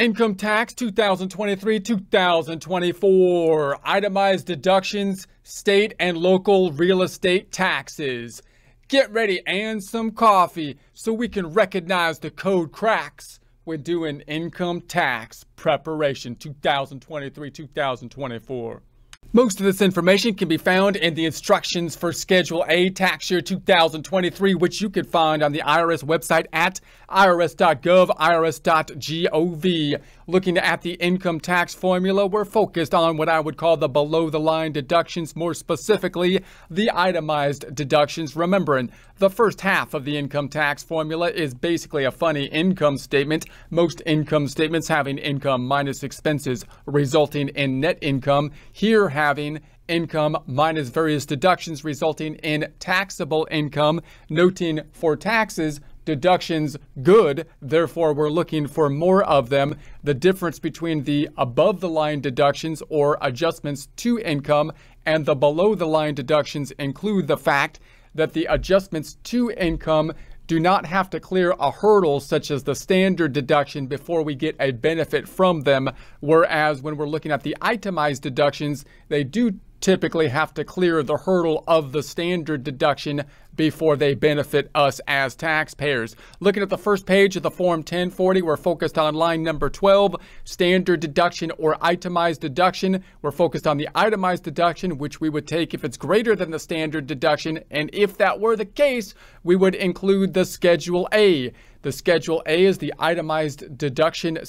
Income tax 2023-2024, itemized deductions, state and local real estate taxes. Get ready and some coffee so we can recognize the code cracks when doing income tax preparation 2023-2024. Most of this information can be found in the instructions for Schedule A tax year 2023, which you can find on the IRS website at irs.gov, irs.gov. Looking at the income tax formula, we're focused on what I would call the below-the-line deductions, more specifically the itemized deductions. Remembering, the first half of the income tax formula is basically a funny income statement, most income statements having income minus expenses resulting in net income. Here, having income minus various deductions resulting in taxable income, noting for taxes, deductions good, therefore we're looking for more of them. The difference between the above-the-line deductions or adjustments to income and the below-the-line deductions include the fact that the adjustments to income do not have to clear a hurdle such as the standard deduction before we get a benefit from them, whereas when we're looking at the itemized deductions, they do typically have to clear the hurdle of the standard deduction before they benefit us as taxpayers. Looking at the first page of the Form 1040, we're focused on line number 12, standard deduction or itemized deduction. We're focused on the itemized deduction, which we would take if it's greater than the standard deduction, and if that were the case, we would include the Schedule A. The Schedule A is the itemized deduction